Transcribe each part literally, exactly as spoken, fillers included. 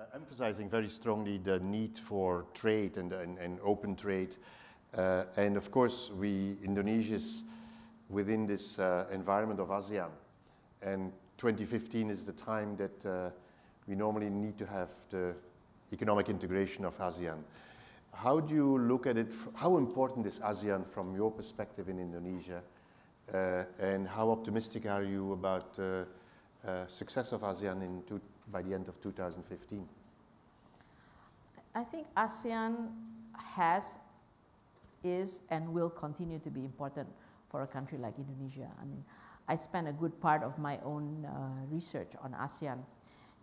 uh, emphasizing very strongly the need for trade and, and, and open trade. Uh, and of course, we, Indonesia is within this uh, environment of ASEAN. And twenty fifteen is the time that uh, we normally need to have the economic integration of ASEAN. How do you look at it? How important is ASEAN from your perspective in Indonesia? Uh, and how optimistic are you about the uh, uh, success of ASEAN in two, by the end of two thousand fifteen? I think ASEAN has, is, and will continue to be important for a country like Indonesia. I mean, I spent a good part of my own uh, research on ASEAN.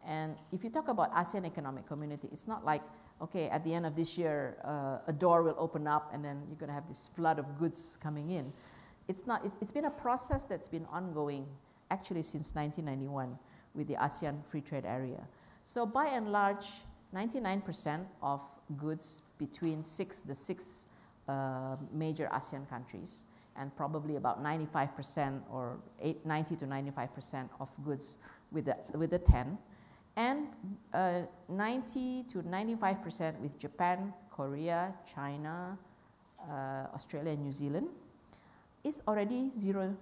And if you talk about ASEAN Economic Community, it's not like, okay, at the end of this year, uh, a door will open up and then you're going to have this flood of goods coming in. It's not, it's, it's been a process that's been ongoing actually since nineteen ninety-one with the ASEAN Free Trade Area. So by and large, ninety-nine percent of goods between six, the six uh, major ASEAN countries, and probably about ninety-five percent or eight, ninety to ninety-five percent of goods with the, with the ten, and uh, ninety to ninety-five percent with Japan, Korea, China, uh, Australia, and New Zealand, is already zero,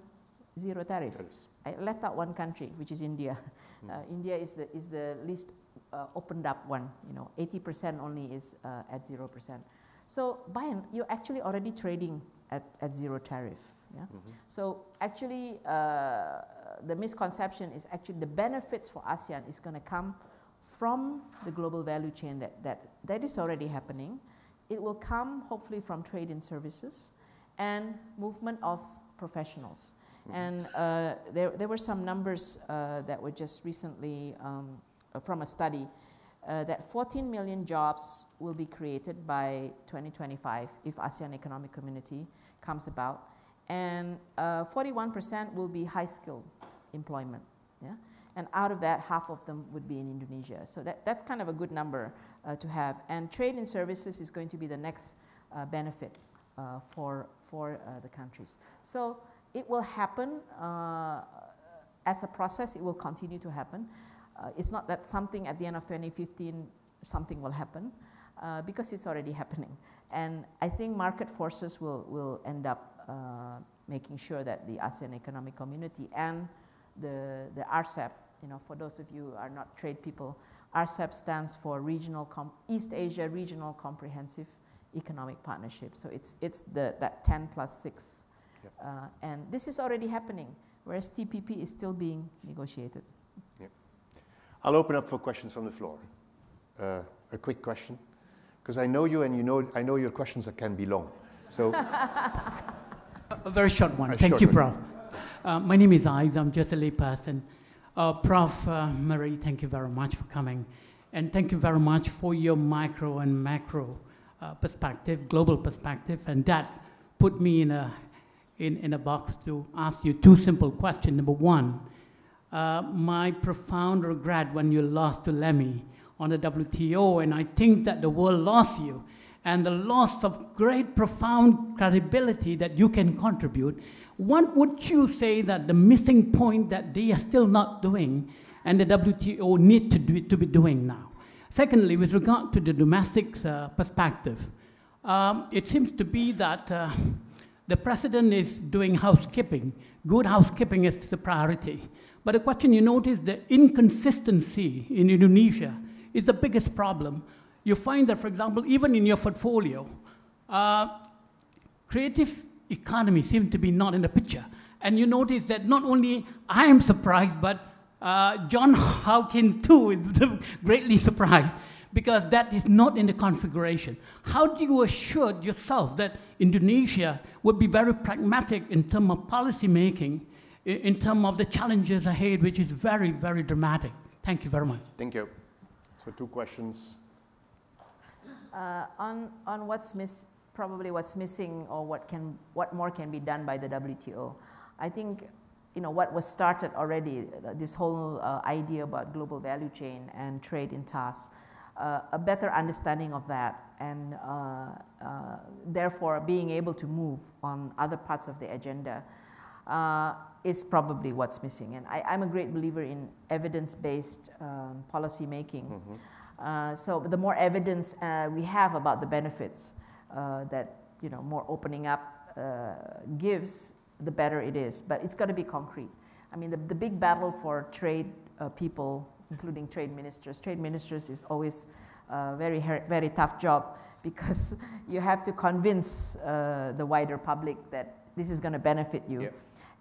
zero tariff. Yes. I left out one country, which is India. Mm. Uh, India is the, is the least uh, opened up one, you know, eighty percent only is uh, at zero percent. So by and, you're actually already trading at, at zero tariff. Yeah? Mm-hmm. So actually, uh, the misconception is actually the benefits for ASEAN is going to come from the global value chain that, that, that is already happening. It will come hopefully from trade and services and movement of professionals. Mm-hmm. And uh, there, there were some numbers uh, that were just recently um, from a study uh, that fourteen million jobs will be created by twenty twenty-five if ASEAN Economic Community comes about. And forty-one percent uh, will be high-skilled employment. Yeah? And out of that, half of them would be in Indonesia. So that, that's kind of a good number uh, to have. And trade and services is going to be the next uh, benefit Uh, for for uh, the countries. So it will happen uh, as a process. It will continue to happen. Uh, it's not that something at the end of twenty fifteen something will happen uh, because it's already happening. And I think market forces will, will end up uh, making sure that the ASEAN Economic Community and the, the R C E P, you know, for those of you who are not trade people, R C E P stands for Regional Com East Asia Regional Comprehensive Economic Partnership. So it's, it's the, that ten plus six. Yep. Uh, and this is already happening, whereas T P P is still being negotiated. Yep. I'll open up for questions from the floor. Uh, a quick question, because I know you and you know, I know your questions can be long. So a very short one. Thank you, Prof. Uh, my name is Aiz. I'm just a lay person. Uh, Prof Uh, Marie, thank you very much for coming. And thank you very much for your micro and macro Uh, perspective, global perspective, and that put me in a, in, in a box to ask you two simple questions. Number one, uh, my profound regret when you lost to Lemmy on the W T O, and I think that the world lost you, and the loss of great, profound credibility that you can contribute. What would you say that the missing point that they are still not doing, and the W T O need to, do, to be doing now? Secondly, with regard to the domestic uh, perspective, um, it seems to be that uh, the president is doing housekeeping. Good housekeeping is the priority. But the question you notice, the inconsistency in Indonesia is the biggest problem. You find that, for example, even in your portfolio, uh, creative economy seems to be not in the picture. And you notice that not only I am surprised, but Uh, John Hawkin, too, is greatly surprised because that is not in the configuration. How do you assure yourself that Indonesia would be very pragmatic in terms of policy making, in, in terms of the challenges ahead, which is very, very dramatic? Thank you very much. Thank you. So two questions. Uh, on, on what's miss, probably what's missing or what, can, what more can be done by the W T O, I think you know, what was started already, this whole uh, idea about global value chain and trade in tasks, uh, a better understanding of that, and uh, uh, therefore being able to move on other parts of the agenda uh, is probably what's missing. And I, I'm a great believer in evidence-based um, policy making. Mm-hmm. Uh, so the more evidence uh, we have about the benefits uh, that, you know, more opening up uh, gives, the better it is. But it's got to be concrete. I mean, the, the big battle for trade uh, people, including trade ministers, trade ministers is always a very, very tough job, because you have to convince uh, the wider public that this is going to benefit you. Yeah.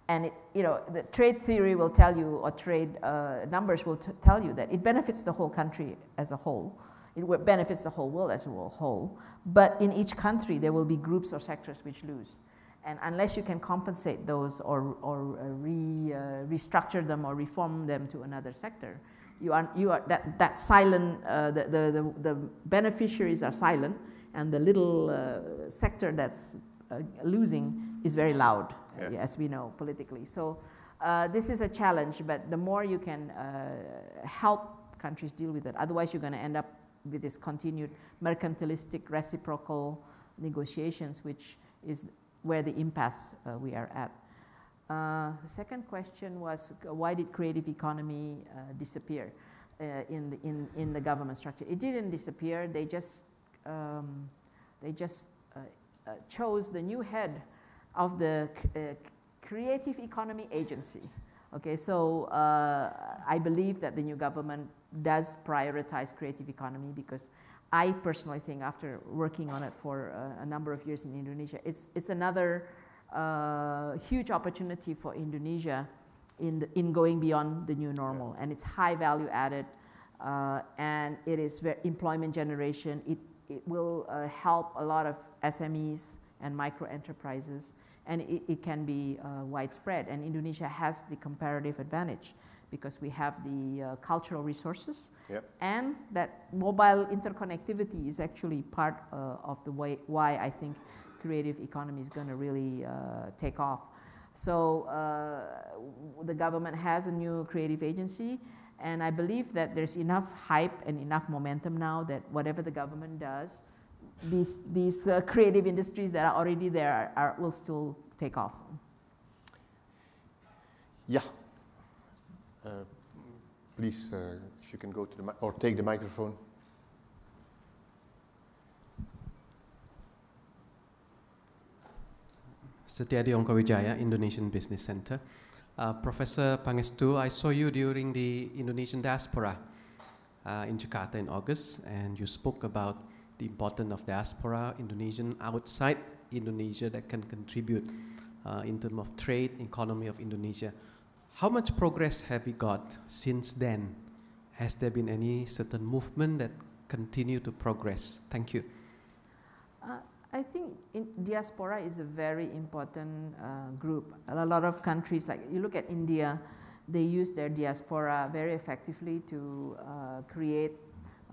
And it, you know, the trade theory will tell you, or trade uh, numbers will t tell you that it benefits the whole country as a whole. It benefits the whole world as a whole. But in each country, there will be groups or sectors which lose. And unless you can compensate those, or, or uh, re, uh, restructure them or reform them to another sector, you are, you are that, that silent, uh, the, the, the, the beneficiaries are silent, and the little uh, sector that's uh, losing is very loud. Yeah. As we know politically. So uh, this is a challenge, but the more you can uh, help countries deal with it, otherwise you're going to end up with this continued mercantilistic reciprocal negotiations, which is where the impasse uh, we are at. Uh, the second question was, why did creative economy uh, disappear uh, in, the, in, in the government structure? It didn't disappear. They just, um, they just uh, uh, chose the new head of the uh, Creative Economy Agency. Okay, so uh, I believe that the new government does prioritize creative economy, because I personally think, after working on it for uh, a number of years in Indonesia, it's, it's another uh, huge opportunity for Indonesia in, the, in going beyond the new normal. Yeah. And it's high value added, uh, and it is very employment generation. It, it will uh, help a lot of S M Es and micro enterprises, and it, it can be uh, widespread. And Indonesia has the comparative advantage, because we have the uh, cultural resources, yep. and that mobile interconnectivity is actually part uh, of the way why I think creative economy is going to really uh, take off. So uh, the government has a new creative agency, and I believe that there's enough hype and enough momentum now that whatever the government does, these, these uh, creative industries that are already there are, are, will still take off. Yeah. Uh, please, uh, if you can go to the mic, or take the microphone. Setiadi Ongkawijaya, Indonesian Business Center. Uh, Professor Pangestu, I saw you during the Indonesian diaspora uh, in Jakarta in August, and you spoke about the importance of diaspora, Indonesian outside Indonesia that can contribute uh, in terms of trade, economy of Indonesia. How much progress have we got since then? Has there been any certain movement that continue to progress? Thank you. Uh, I think in diaspora is a very important uh, group. A lot of countries, like you look at India, they use their diaspora very effectively to uh, create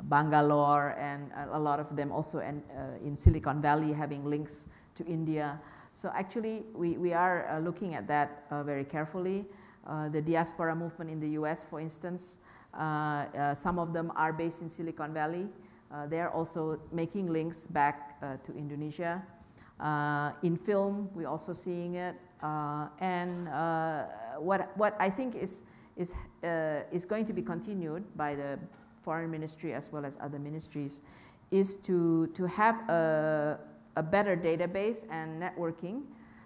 Bangalore, and a lot of them also in, uh, in Silicon Valley, having links to India. So actually we, we are uh, looking at that uh, very carefully. Uh, the diaspora movement in the U S, for instance, uh, uh, some of them are based in Silicon Valley. Uh, they are also making links back uh, to Indonesia. Uh, in film, we're also seeing it. Uh, and uh, what, what I think is, is, uh, is going to be continued by the Foreign Ministry as well as other ministries, is to, to have a, a better database and networking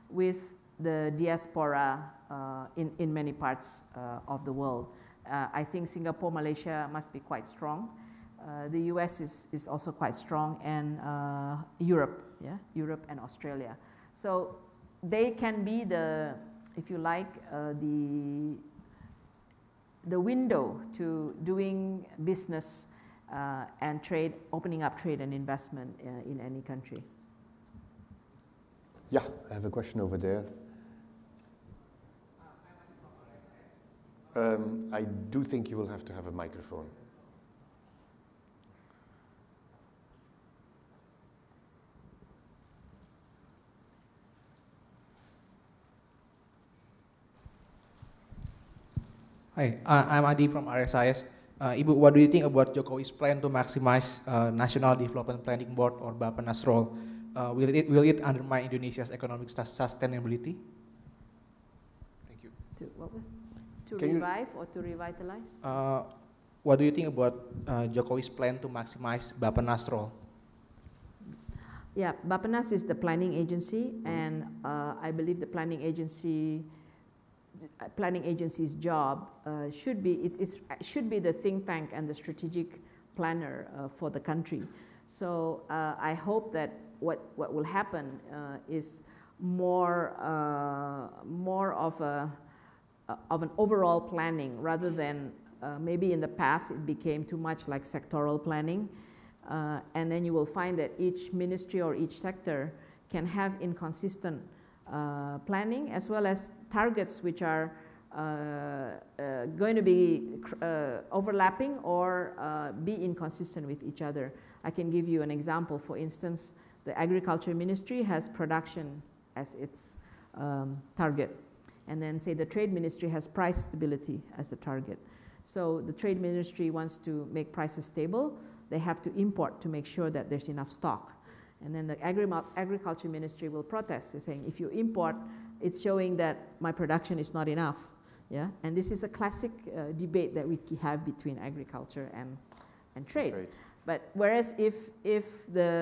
with the diaspora uh, in, in many parts uh, of the world. Uh, I think Singapore, Malaysia must be quite strong. Uh, the U S is, is also quite strong, and uh, Europe, yeah? Europe and Australia. So they can be the, if you like, uh, the the window to doing business uh, and trade, opening up trade and investment uh, in any country. Yeah, I have a question over there. Um, I do think you will have to have a microphone. Hi, uh, I'm Adi from R S I S. Uh, Ibu, what do you think about Jokowi's plan to maximize uh, National Development Planning Board, or BAPENAS, role? Uh, will it will it undermine Indonesia's economic sustainability? Thank you. To, what was to Can revive you, or to revitalize? Uh, what do you think about uh, Jokowi's plan to maximize BAPENAS role? Yeah, BAPENAS is the planning agency, and uh, I believe the planning agency planning agency's job uh, should be it's, it's, it should be the think tank and the strategic planner uh, for the country. So uh, I hope that what what will happen uh, is more uh, more of a uh, of an overall planning rather than uh, maybe in the past it became too much like sectoral planning, uh, and then you will find that each ministry or each sector can have inconsistent Uh, planning, as well as targets which are uh, uh, going to be uh, overlapping or uh, be inconsistent with each other. I can give you an example. For instance, the Agriculture Ministry has production as its um, target, and then say the Trade Ministry has price stability as the target. So the Trade Ministry wants to make prices stable. They have to import to make sure that there's enough stock. And then the Agri Agriculture Ministry will protest. They're saying, if you import, it's showing that my production is not enough. Yeah? And this is a classic uh, debate that we have between agriculture and, and trade. Right. But whereas if, if the,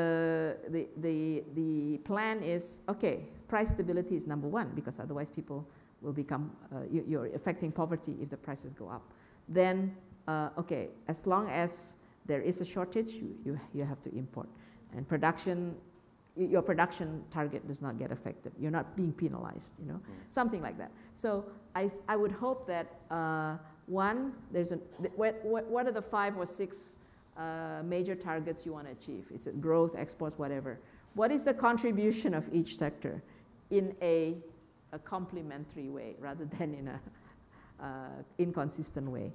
the, the, the plan is, okay, price stability is number one, because otherwise people will become, uh, you, you're affecting poverty if the prices go up. Then, uh, okay, as long as there is a shortage, you, you, you have to import. And production, your production target does not get affected. You're not being penalized, you know, mm. something like that. So I, I would hope that uh, one, there's a, what, what are the five or six uh, major targets you want to achieve? Is it growth, exports, whatever? What is the contribution of each sector in a, a complementary way rather than in a uh, inconsistent way?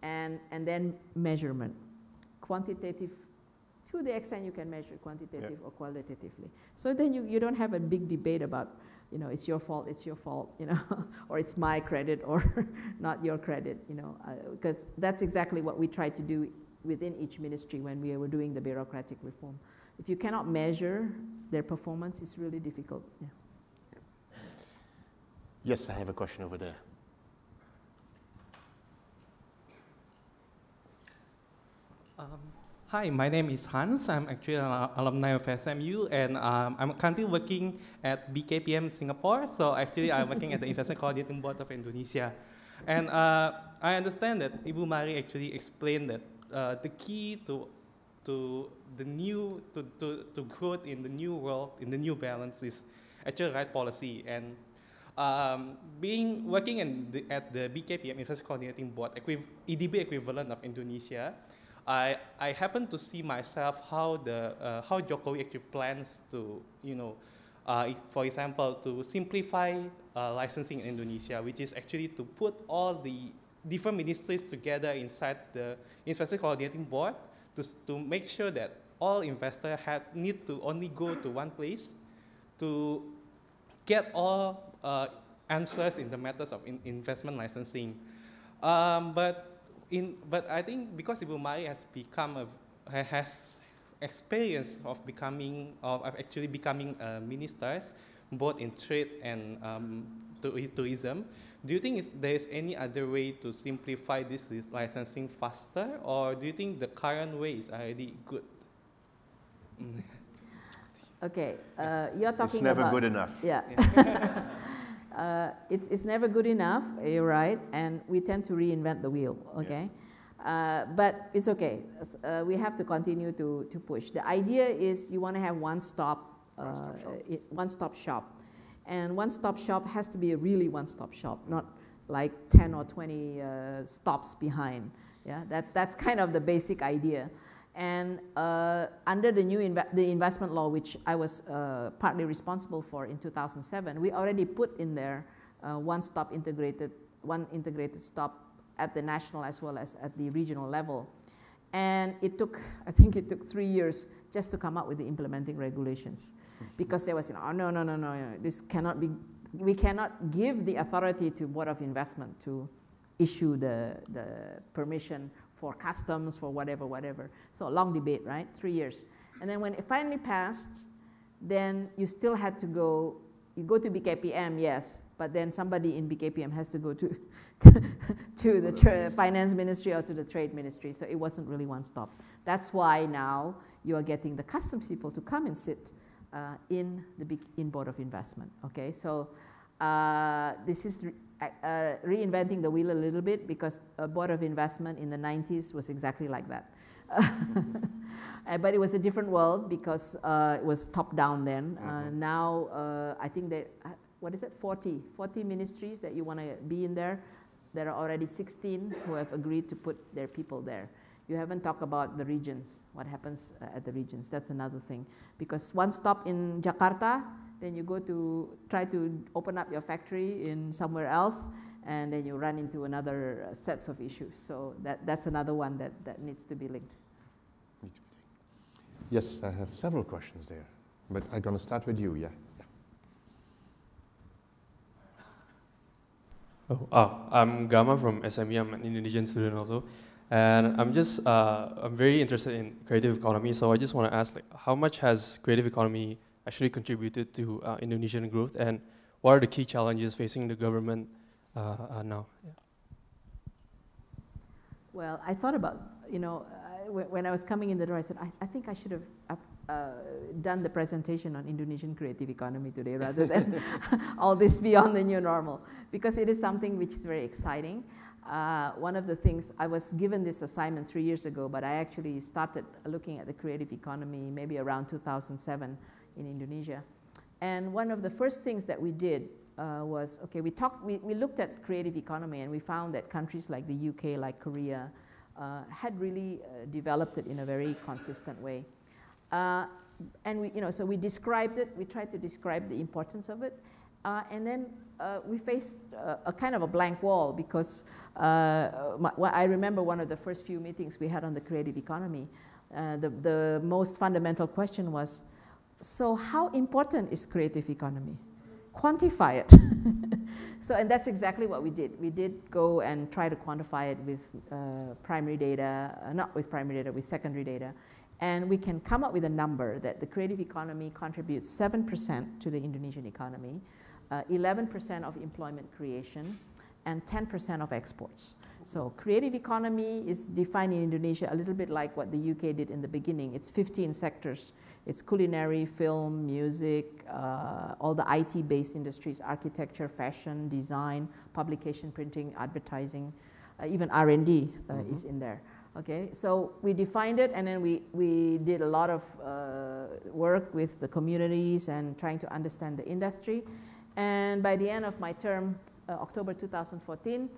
And, and then measurement, quantitative, to the extent you can measure quantitative yeah. or qualitatively. So then you, you don't have a big debate about, you know, it's your fault, it's your fault, you know, or it's my credit or not your credit, you know, because uh, that's exactly what we tried to do within each ministry when we were doing the bureaucratic reform. If you cannot measure their performance, it's really difficult. Yeah. Yes, I have a question over there. Um, Hi, my name is Hans. I'm actually an alumni of S M U, and um, I'm currently working at B K P M Singapore. So actually, I'm working at the Investment Coordinating Board of Indonesia. And uh, I understand that Ibu Marie actually explained that uh, the key to to the new to, to to growth in the new world, in the new balance, is actually right policy. And um, being working in the, at the B K P M Investment Coordinating Board, equiv E D B equivalent of Indonesia. I, I happen to see myself how the uh, how Jokowi actually plans to, you know, uh, for example, to simplify uh, licensing in Indonesia, which is actually to put all the different ministries together inside the Investment Coordinating Board to, to make sure that all investors had, need to only go to one place to get all uh, answers in the matters of in investment licensing. Um, but In, but I think because Ibu Marie has become a, has experience of becoming of actually becoming uh, ministers both in trade and um, tourism, do you think there is any other way to simplify this licensing faster, or do you think the current way is already good? Okay, uh, you're talking. It's never about, good enough. Yeah. yeah. Uh, it's, it's never good enough, you're right, and we tend to reinvent the wheel, okay? Yeah. Uh, but it's okay, uh, we have to continue to, to push. The idea is you want to have one-stop uh, one stop shop, and one-stop shop has to be a really one-stop shop, not like ten or twenty uh, stops behind. Yeah, that, that's kind of the basic idea. And uh, under the new inv the investment law, which I was uh, partly responsible for in two thousand seven, we already put in there uh, one stop integrated, one integrated stop at the national as well as at the regional level. And it took, I think it took three years just to come up with the implementing regulations, because there was, you know, oh, no, no, no, no, no, this cannot be, we cannot give the authority to Board of Investment to issue the, the permission for customs, for whatever, whatever. So a long debate, right? Three years. And then when it finally passed, then you still had to go you go to B K P M, yes, but then somebody in B K P M has to go to to the tra finance ministry or to the trade ministry. So it wasn't really one stop. That's why now you are getting the customs people to come and sit uh, in the B in Board of Investment. Okay, so uh, this is re uh, reinventing the wheel a little bit, because a Board of Investment in the nineties was exactly like that. Uh, but it was a different world, because uh, it was top down then. Mm-hmm. uh, now uh, I think that, what is it, forty ministries that you want to be in there. There are already sixteen who have agreed to put their people there. You haven't talked about the regions, what happens uh, at the regions. That's another thing, because one stop in Jakarta, then you go to try to open up your factory in somewhere else, and then you run into another uh, sets of issues. So that, that's another one that, that needs to be linked. Yes, I have several questions there, but I'm going to start with you, yeah. yeah. Oh, uh, I'm Gama from S M U. I'm an Indonesian student also. And I'm just, uh, I'm very interested in creative economy, so I just want to ask, like, how much has creative economy actually contributed to uh, Indonesian growth, and what are the key challenges facing the government Uh, uh, now? Yeah. Well, I thought about, you know, uh, when I was coming in the door, I said, I, I think I should have uh, uh, done the presentation on Indonesian creative economy today rather than all this beyond the new normal, because it is something which is very exciting. Uh, one of the things, I was given this assignment three years ago, but I actually started looking at the creative economy maybe around two thousand seven in Indonesia. And one of the first things that we did Uh, was, okay, we talked, we, we looked at creative economy, and we found that countries like the U K, like Korea, uh, had really uh, developed it in a very consistent way. Uh, and we, you know, so we described it, we tried to describe the importance of it, uh, and then uh, we faced uh, a kind of a blank wall, because uh, my, well, I remember one of the first few meetings we had on the creative economy, uh, the, the most fundamental question was, so how important is creative economy? Quantify it. So, and that's exactly what we did. We did go and try to quantify it with uh, primary data, uh, not with primary data, with secondary data. And we can come up with a number that the creative economy contributes seven percent to the Indonesian economy, eleven percent uh, of employment creation, and ten percent of exports. So creative economy is defined in Indonesia a little bit like what the U K did in the beginning. It's fifteen sectors. It's culinary, film, music, uh, all the I T-based industries, architecture, fashion, design, publication, printing, advertising, uh, even R and D uh, mm-hmm. is in there. Okay, so we defined it, and then we, we did a lot of uh, work with the communities and trying to understand the industry. And by the end of my term, uh, October two thousand fourteen,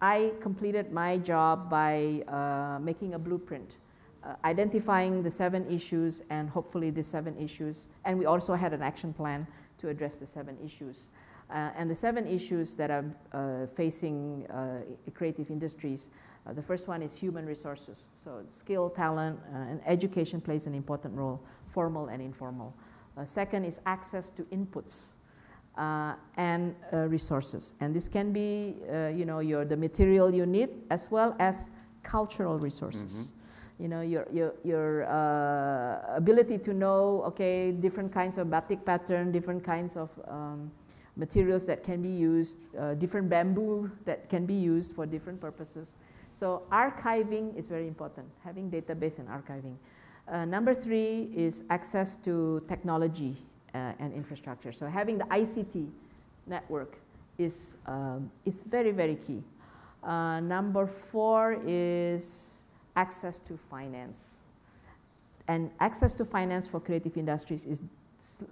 I completed my job by uh, making a blueprint. Uh, identifying the seven issues, and hopefully the seven issues, and we also had an action plan to address the seven issues. Uh, and the seven issues that are uh, facing uh, creative industries, uh, the first one is human resources. So skill, talent, uh, and education plays an important role, formal and informal. Uh, second is access to inputs uh, and uh, resources. And this can be, uh, you know, your, the material you need, as well as cultural resources. Mm-hmm. You know, your, your, your uh, ability to know, okay, different kinds of batik pattern, different kinds of um, materials that can be used, uh, different bamboo that can be used for different purposes. So archiving is very important, having database and archiving. Uh, number three is access to technology uh, and infrastructure. So having the I C T network is, um, is very, very key. Uh, number four is access to finance. And access to finance for creative industries is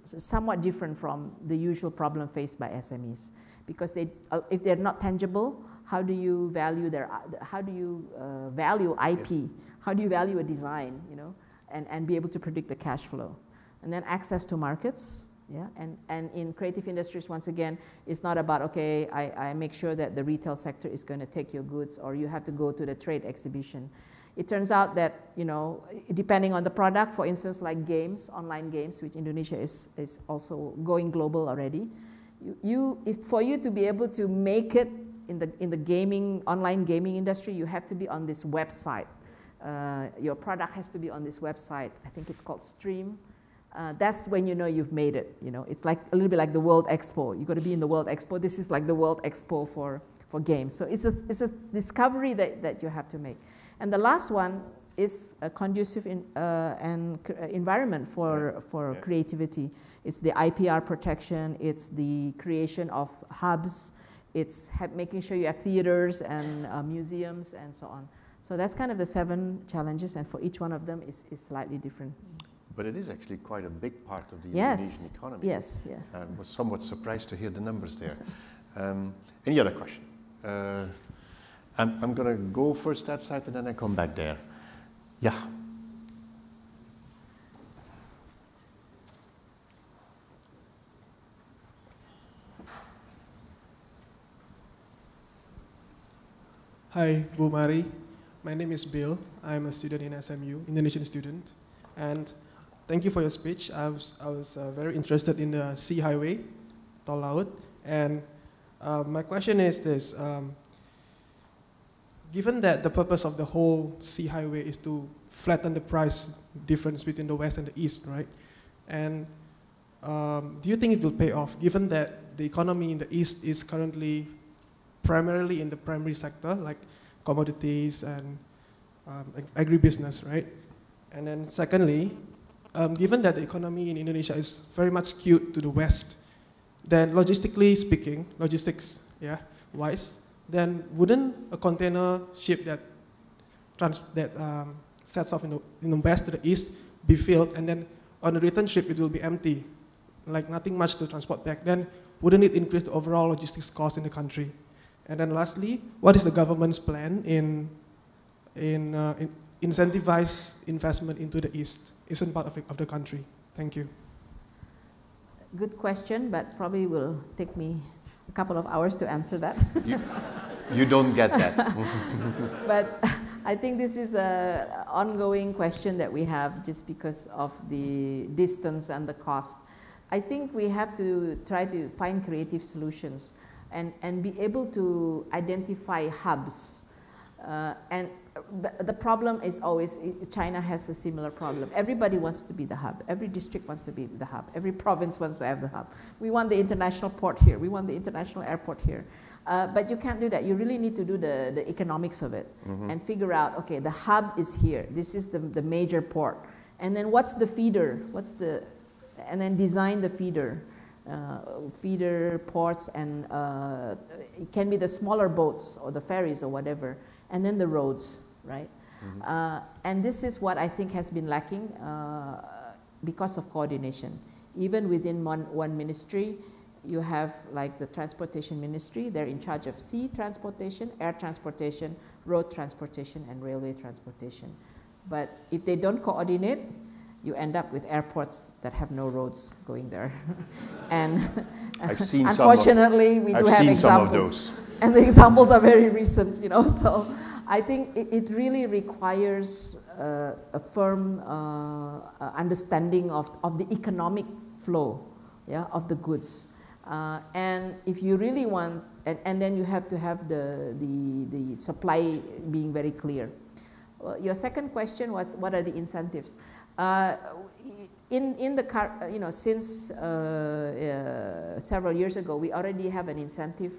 somewhat different from the usual problem faced by S M Es, because they, uh, if they're not tangible, how do you value their, how do you uh, value I P? Yes. How do you value a design, you know, and, and be able to predict the cash flow? And then access to markets. Yeah, and, and in creative industries, once again, it's not about, okay, I, I make sure that the retail sector is going to take your goods, or you have to go to the trade exhibition. It turns out that, you know, depending on the product, for instance, like games, online games, which Indonesia is, is also going global already, you, you, if for you to be able to make it in the, in the gaming, online gaming industry, you have to be on this website. Uh, your product has to be on this website. I think it's called Stream. Uh, that's when you know you've made it. You know, it's like a little bit like the World Expo. You've got to be in the World Expo. This is like the World Expo for, for games. So it's a, it's a discovery that, that you have to make. And the last one is a conducive in, uh, and environment for, yeah. for yeah. creativity. It's the I P R protection. It's the creation of hubs. It's ha making sure you have theaters and uh, museums and so on. So that's kind of the seven challenges, and for each one of them is, is slightly different. But it is actually quite a big part of the yes. Indonesian economy. Yes, yes. Yeah. I was somewhat surprised to hear the numbers there. Um, any other question? Uh, I'm, I'm going to go first that side and then I come back there. Yeah. Hi, Bu Marie. My name is Bill. I'm a student in S M U, Indonesian student. And thank you for your speech. I was, I was uh, very interested in the sea highway, Tol Laut. And uh, my question is this. Um, given that the purpose of the whole sea highway is to flatten the price difference between the West and the East, right? And um, do you think it will pay off, given that the economy in the East is currently primarily in the primary sector, like commodities and um, agribusiness, right? And then secondly, um, given that the economy in Indonesia is very much skewed to the West, then logistically speaking, logistics, yeah, wise, then wouldn't a container ship that, trans that um, sets off in the, in the West to the East be filled, and then on the return trip it will be empty, like nothing much to transport back, then wouldn't it increase the overall logistics cost in the country? And then lastly, what is the government's plan in, in, uh, in incentivize investment into the East, isn't part of the, of the country? Thank you. Good question, but probably will take me a couple of hours to answer that. You, you don't get that. But I think this is an ongoing question that we have just because of the distance and the cost. I think we have to try to find creative solutions and, and be able to identify hubs. Uh, and But the problem is always, China has a similar problem. Everybody wants to be the hub. Every district wants to be the hub. Every province wants to have the hub. We want the international port here. We want the international airport here. Uh, but you can't do that. You really need to do the, the economics of it mm-hmm. and figure out, okay, the hub is here. This is the, the major port. And then what's the feeder? What's the, and then design the feeder. Uh, feeder ports and uh, it can be the smaller boats or the ferries or whatever. And then the roads, right? Mm-hmm. uh, and this is what I think has been lacking uh, because of coordination. Even within one, one ministry, you have like the transportation ministry, they're in charge of sea transportation, air transportation, road transportation, and railway transportation. But if they don't coordinate, you end up with airports that have no roads going there. And I've seen unfortunately, some of, we do I've have seen examples. Some of those. And the examples are very recent, you know, so I think it, it really requires uh, a firm uh, understanding of, of the economic flow, yeah, of the goods. Uh, and if you really want, and, and then you have to have the, the, the supply being very clear. Uh, your second question was, what are the incentives? Uh, in, in the car, you know, since uh, uh, several years ago, we already have an incentive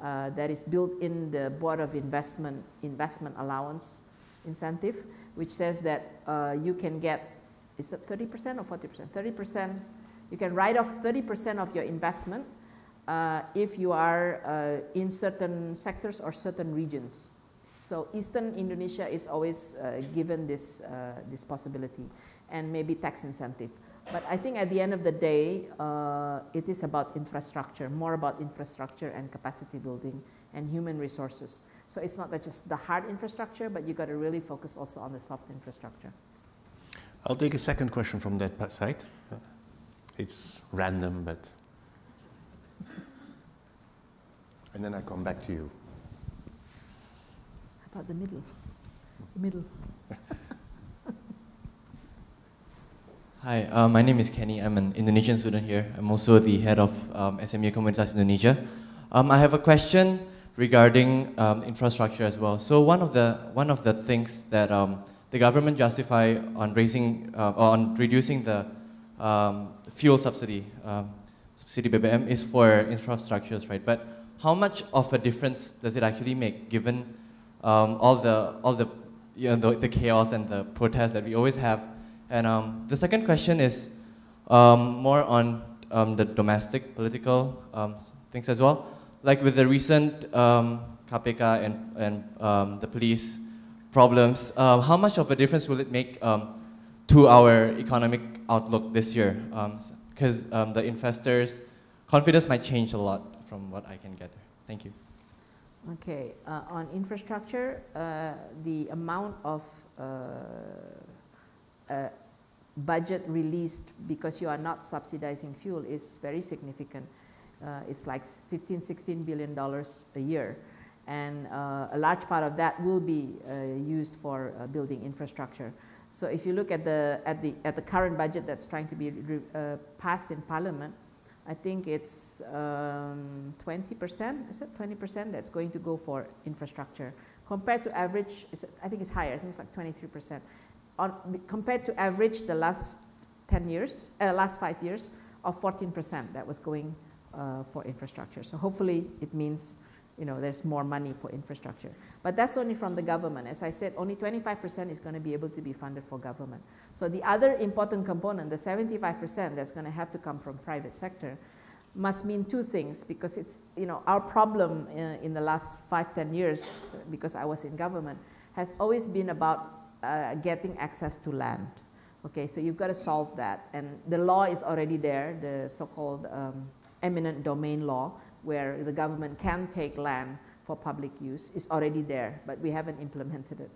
Uh, that is built in the Board of Investment investment allowance incentive, which says that uh, you can get, is it thirty percent or forty percent? thirty percent, you can write off thirty percent of your investment uh, if you are uh, in certain sectors or certain regions. So Eastern Indonesia is always uh, given this, uh, this possibility, and maybe tax incentive. But I think at the end of the day, uh, it is about infrastructure, more about infrastructure and capacity building and human resources. So it's not that just the hard infrastructure, but you got to really focus also on the soft infrastructure. I'll take a second question from that side. It's random, but... And then I come back to you. About the middle. The middle. Hi, uh, my name is Kenny. I'm an Indonesian student here. I'm also the head of um, S M U Komunitas Indonesia. Um, I have a question regarding um, infrastructure as well. So one of the one of the things that um, the government justify on raising uh, on reducing the um, fuel subsidy, um, subsidy B B M is for infrastructures, right? But how much of a difference does it actually make, given um, all the all the you know the, the chaos and the protests that we always have? And um, the second question is um, more on um, the domestic political um, things as well, like with the recent um, K P K and and um, the police problems. Uh, how much of a difference will it make um, to our economic outlook this year? Because um, um, the investors' confidence might change a lot from what I can gather. Thank you. Okay, uh, on infrastructure, uh, the amount of uh, uh, budget released because you are not subsidizing fuel is very significant. Uh, it's like fifteen, sixteen billion dollars a year. And uh, a large part of that will be uh, used for uh, building infrastructure. So if you look at the at the at the current budget that's trying to be re uh, passed in Parliament, I think it's um, twenty percent. Is it twenty percent that's going to go for infrastructure compared to average? It's, I think it's higher. I think it's like twenty-three percent. On, compared to average, the last ten years, uh, last five years, of fourteen percent that was going uh, for infrastructure. So hopefully it means, you know, there's more money for infrastructure. But that's only from the government. As I said, only twenty-five percent is going to be able to be funded for government. So the other important component, the seventy-five percent that's going to have to come from private sector, must mean two things, because it's, you know, our problem uh, in the last five, ten years, because I was in government, has always been about uh, getting access to land. Okay, so you've got to solve that. And the law is already there, the so-called um, eminent domain law, where the government can take land for public use, is already there, but we haven't implemented it.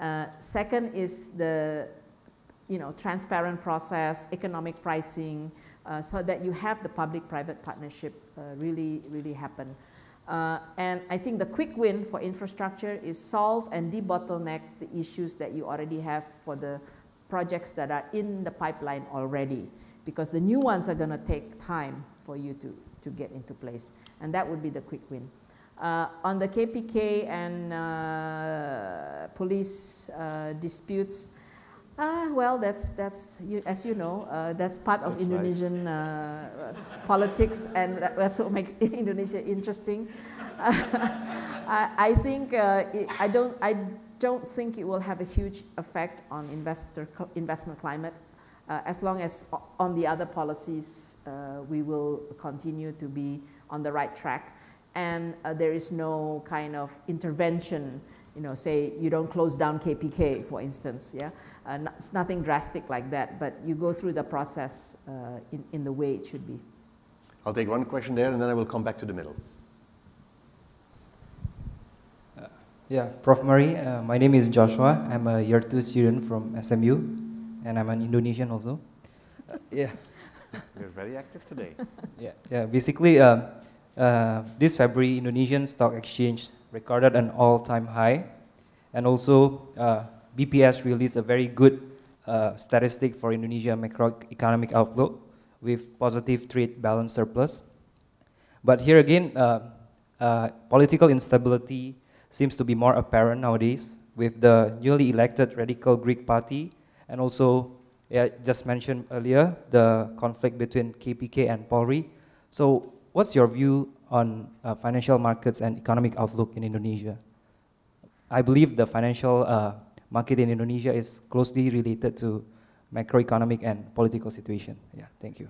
Uh, second is the, you know, transparent process, economic pricing, uh, so that you have the public-private partnership uh, really, really happen. Uh, and I think the quick win for infrastructure is solve and debottleneck the issues that you already have for the projects that are in the pipeline already, because the new ones are going to take time for you to to get into place, and that would be the quick win. Uh, on the K P K and uh, police uh, disputes, uh, well, that's that's you, as you know, uh, that's part of that's Indonesian nice. uh, politics, and that's what makes Indonesia interesting. I, I think uh, it, I don't I don't think it will have a huge effect on investor investment climate. Uh, as long as on the other policies, uh, we will continue to be on the right track, and uh, there is no kind of intervention, you know, say you don't close down K P K, for instance, yeah, uh, no, it's nothing drastic like that, but you go through the process uh, in, in the way it should be. I'll take one question there, and then I will come back to the middle. Uh, yeah, Professor Marie, uh, my name is Joshua. I'm a year two student from S M U. And I'm an Indonesian also. Uh, yeah. You're very active today. Yeah, yeah. Basically, um, uh, this February, Indonesian Stock Exchange recorded an all-time high. And also, uh, B P S released a very good uh, statistic for Indonesia macroeconomic outlook with positive trade balance surplus. But here again, uh, uh, political instability seems to be more apparent nowadays with the newly elected radical Greek party. And also, yeah, just mentioned earlier, the conflict between K P K and Polri. So what's your view on uh, financial markets and economic outlook in Indonesia? I believe the financial uh, market in Indonesia is closely related to macroeconomic and political situation. Yeah, thank you.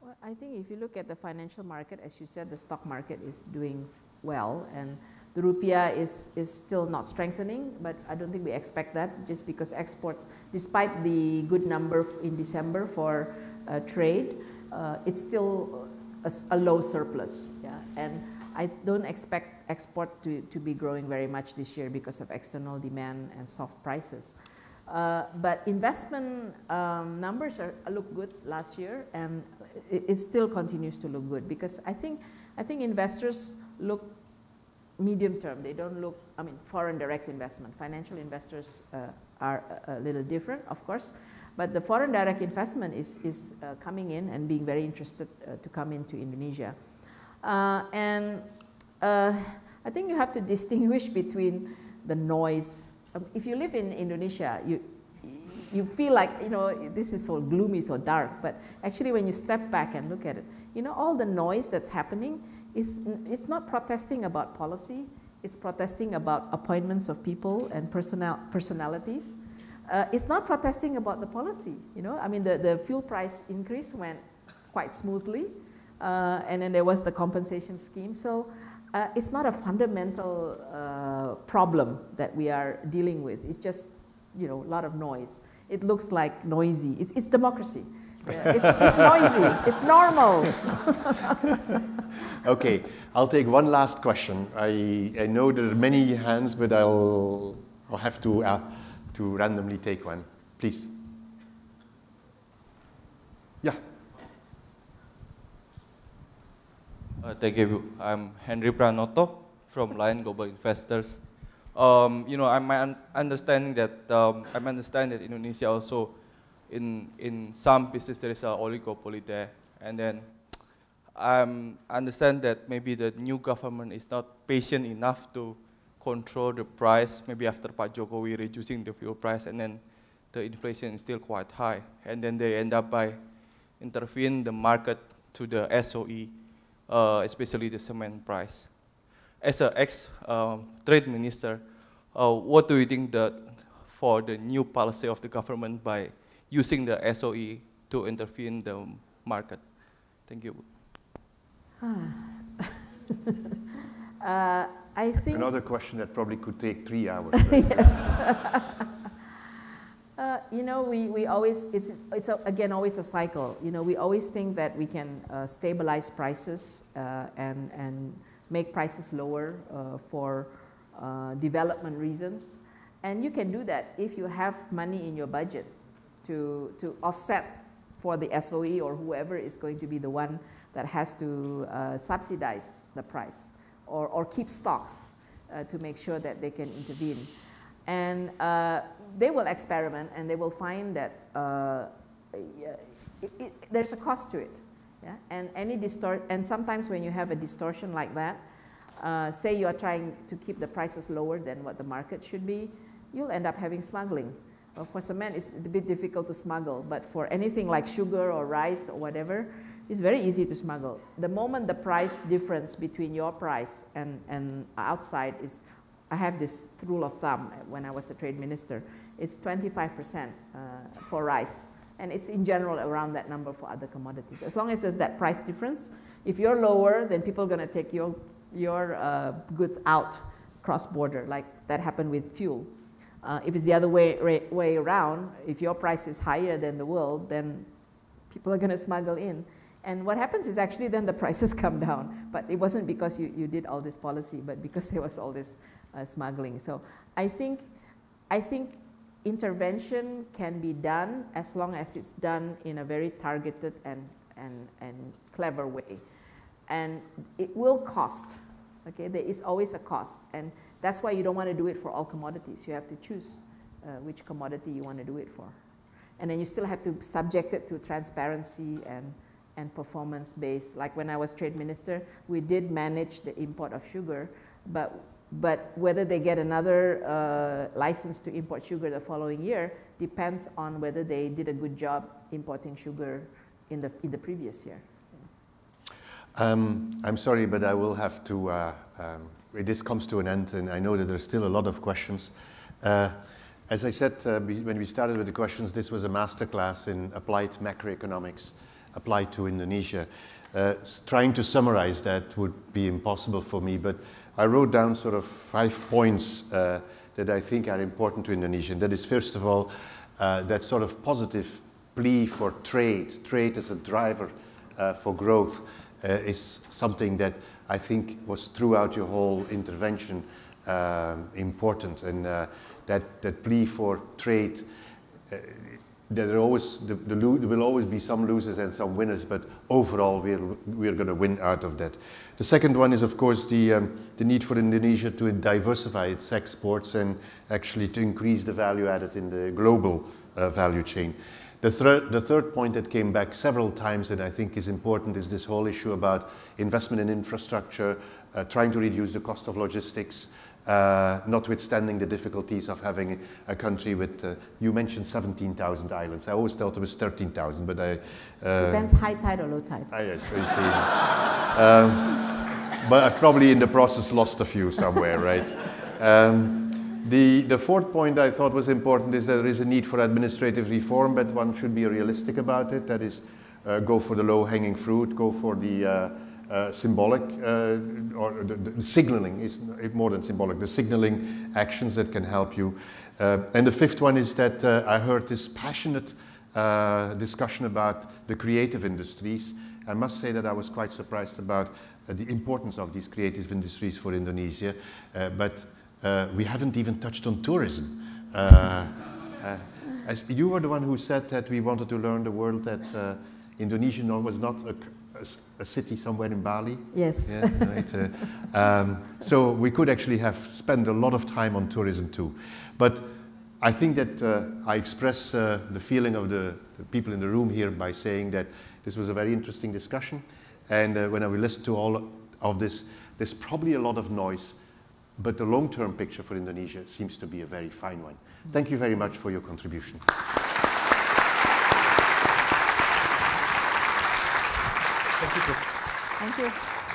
Well, I think if you look at the financial market, as you said, the stock market is doing well, and the rupiah is, is still not strengthening, but I don't think we expect that, just because exports, despite the good number in December for uh, trade, uh, it's still a, a low surplus. Yeah? And I don't expect export to, to be growing very much this year because of external demand and soft prices. Uh, but investment um, numbers are, look good last year, and it, it still continues to look good, because I think, I think investors look medium term. They don't look, I mean, foreign direct investment. Financial investors uh, are a, a little different, of course, but the foreign direct investment is, is uh, coming in and being very interested uh, to come into Indonesia. Uh, and uh, I think you have to distinguish between the noise. Um, if you live in Indonesia, you, you feel like, you know, this is so gloomy, so dark, but actually when you step back and look at it, you know, all the noise that's happening is, it's not protesting about policy, it's protesting about appointments of people and personnel, personalities. Uh, it's not protesting about the policy, you know, I mean the, the fuel price increase went quite smoothly, uh, and then there was the compensation scheme. So uh, it's not a fundamental uh, problem that we are dealing with, it's just, you know, a lot of noise. It looks like noisy. It's, it's democracy. Yeah. It's, it's noisy. It's normal. Okay, I'll take one last question. I, I know there are many hands, but I'll, I'll have to, uh, to randomly take one. Please. Yeah. Uh, thank you. I'm Henry Pranoto from Lion Global Investors. Um, you know, I'm un understanding that um, I'm understanding that Indonesia also, in in some business there is an oligopoly there, and then I um, understand that maybe the new government is not patient enough to control the price. Maybe after Pak Jokowi reducing the fuel price, and then the inflation is still quite high, and then they end up by intervening the market to the S O E, uh, especially the cement price. As an ex-trade um, minister, uh, what do you think that for the new policy of the government by using the S O E to intervene the market? Thank you. Ah. uh, I think another question that probably could take three hours. Yes. uh, you know, we, we always, it's, it's a, again, always a cycle. You know, we always think that we can uh, stabilize prices uh, and, and make prices lower uh, for uh, development reasons. And you can do that if you have money in your budget to, to offset for the S O E or whoever is going to be the one that has to uh, subsidize the price or, or keep stocks uh, to make sure that they can intervene. And uh, they will experiment and they will find that uh, it, it, there's a cost to it. Yeah? And any distort, and sometimes when you have a distortion like that, uh, say you are trying to keep the prices lower than what the market should be, you'll end up having smuggling. Uh, for cement, it's a bit difficult to smuggle, but for anything like sugar or rice or whatever, it's very easy to smuggle. The moment the price difference between your price and, and outside is, I have this rule of thumb when I was a trade minister, it's twenty-five percent uh, for rice. And it's in general around that number for other commodities. As long as there's that price difference, if you're lower, then people are going to take your, your uh, goods out cross-border, like that happened with fuel. Uh, if it's the other way, way, way around, if your price is higher than the world, then people are going to smuggle in. And what happens is actually then the prices come down. But it wasn't because you, you did all this policy, but because there was all this uh, smuggling. So I think, I think intervention can be done as long as it's done in a very targeted and, and, and clever way. And it will cost, okay? There is always a cost. And that's why you don't want to do it for all commodities. You have to choose uh, which commodity you want to do it for. And then you still have to subject it to transparency and, and performance-based. Like when I was trade minister, we did manage the import of sugar, but But whether they get another uh, license to import sugar the following year depends on whether they did a good job importing sugar in the, in the previous year. Um, I'm sorry, but I will have to, uh, um, this comes to an end, and I know that there's still a lot of questions. Uh, as I said, uh, when we started with the questions, this was a masterclass in applied macroeconomics applied to Indonesia. Uh, trying to summarize that would be impossible for me, but I wrote down sort of five points uh, that I think are important to Indonesia. That is, first of all, uh, that sort of positive plea for trade, trade as a driver uh, for growth uh, is something that I think was throughout your whole intervention uh, important. And uh, that, that plea for trade, uh, there, are always, the, the lo there will always be some losers and some winners, but overall we're, we're going to win out of that. The second one is, of course, the, um, the need for Indonesia to diversify its exports and actually to increase the value added in the global uh, value chain. The, thir the third point that came back several times and I think is important is this whole issue about investment in infrastructure, uh, trying to reduce the cost of logistics, uh, notwithstanding the difficulties of having a country with, uh, you mentioned seventeen thousand islands. I always thought it was thirteen thousand, but I... Uh, Depends high tide or low tide. Ah, yes, I see. um, but I've probably in the process lost a few somewhere, right? Um, The, the fourth point I thought was important is that there is a need for administrative reform, but one should be realistic about it. That is, uh, go for the low-hanging fruit, go for the uh, uh, symbolic, uh, or the, the signaling is more than symbolic, the signaling actions that can help you. Uh, and the fifth one is that uh, I heard this passionate uh, discussion about the creative industries. I must say that I was quite surprised about uh, the importance of these creative industries for Indonesia, uh, but Uh, we haven't even touched on tourism. Uh, uh, as you were the one who said that we wanted to learn the world that uh, Indonesia was not a, a, a city somewhere in Bali. Yes. Yeah, right, uh, um, so we could actually have spent a lot of time on tourism too. But I think that uh, I express uh, the feeling of the, the people in the room here by saying that this was a very interesting discussion. And uh, when I listen to all of this, there's probably a lot of noise. But the long-term picture for Indonesia seems to be a very fine one. Thank you very much for your contribution. Thank you. Thank you.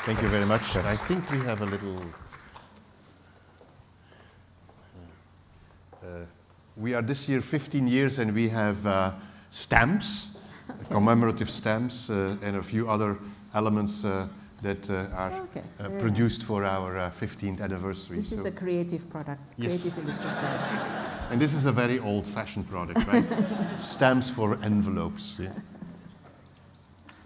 Thank you very much. And I think we have a little... Uh, we are this year fifteen years and we have uh, stamps, commemorative stamps, uh, and a few other elements uh, that uh, are okay, uh, produced nice. for our uh, fifteenth anniversary. This so is a creative product, yes. creative industries product. And this is a very old-fashioned product, right? Stamps for envelopes. Yeah.